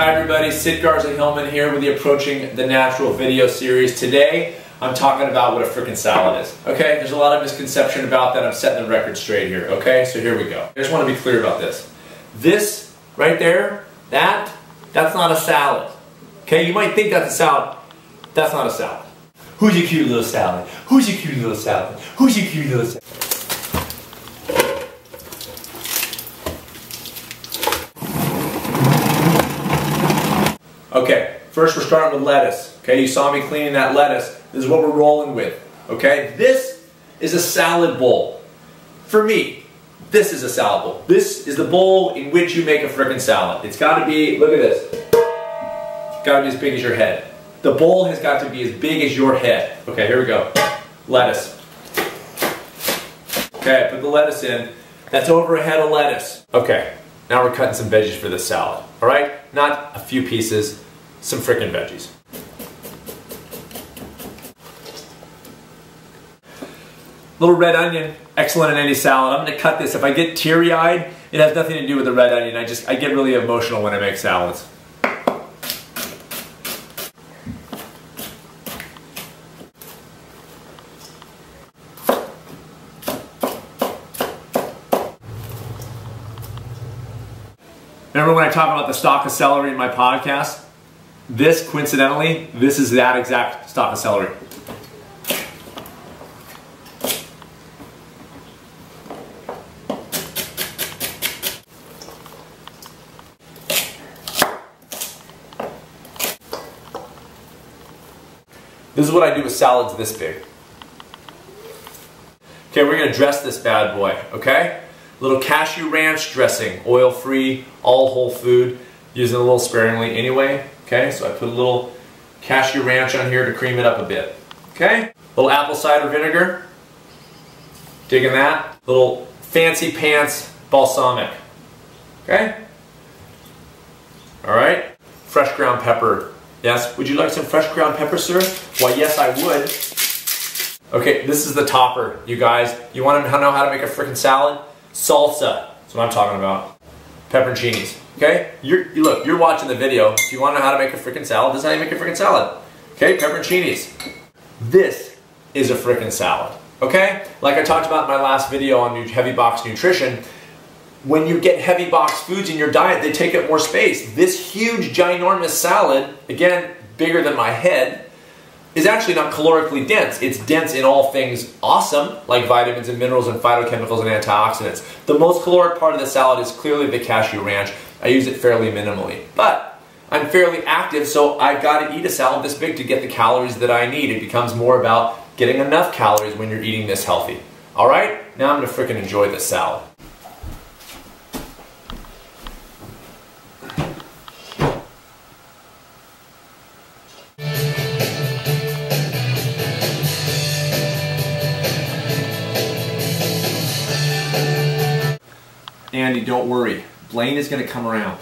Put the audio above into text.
Hi everybody, Sid Garza-Hillman here with the Approaching the Natural video series. Today, I'm talking about what a frickin' salad is. Okay, there's a lot of misconception about that. I'm setting the record straight here, okay? So here we go. I just want to be clear about this. This, right there, that's not a salad. Okay, you might think that's a salad. That's not a salad. Who's your cute little salad? Who's your cute little salad? Who's your cute little salad? Okay, first we're starting with lettuce. Okay, you saw me cleaning that lettuce. This is what we're rolling with. Okay, this is a salad bowl. For me, this is a salad bowl. This is the bowl in which you make a frickin' salad. It's gotta be, look at this. It's gotta be as big as your head. The bowl has got to be as big as your head. Okay, here we go. Lettuce. Okay, I put the lettuce in. That's over a head of lettuce. Okay, now we're cutting some veggies for this salad. All right, not a few pieces, some frickin' veggies. Little red onion, excellent in any salad. I'm gonna cut this. If I get teary-eyed, it has nothing to do with the red onion. I get really emotional when I make salads. Remember when I talk about the stalk of celery in my podcast? This, coincidentally, this is that exact stalk of celery. This is what I do with salads this big. Okay, we're gonna dress this bad boy, okay? Little cashew ranch dressing, oil-free, all whole food, using it a little sparingly anyway, okay? So I put a little cashew ranch on here to cream it up a bit, okay? Little apple cider vinegar, digging that. Little fancy pants balsamic, okay? All right, fresh ground pepper. Yes, would you like some fresh ground pepper, sir? Why, yes, I would. Okay, this is the topper, you guys. You want to know how to make a frickin' salad? Salsa, that's what I'm talking about. Pepperoncinis, okay? Look, you're watching the video. If you want to know how to make a frickin' salad, this is how you make a frickin' salad. Okay, pepperoncinis. This is a frickin' salad, okay? Like I talked about in my last video on heavy box nutrition, when you get heavy box foods in your diet, they take up more space. This huge, ginormous salad, again, bigger than my head, is actually not calorically dense. It's dense in all things awesome, like vitamins and minerals and phytochemicals and antioxidants. The most caloric part of the salad is clearly the cashew ranch. I use it fairly minimally, but I'm fairly active, so I've got to eat a salad this big to get the calories that I need. It becomes more about getting enough calories when you're eating this healthy. All right, now I'm gonna frickin' enjoy this salad. Andy, don't worry. Blaine is going to come around.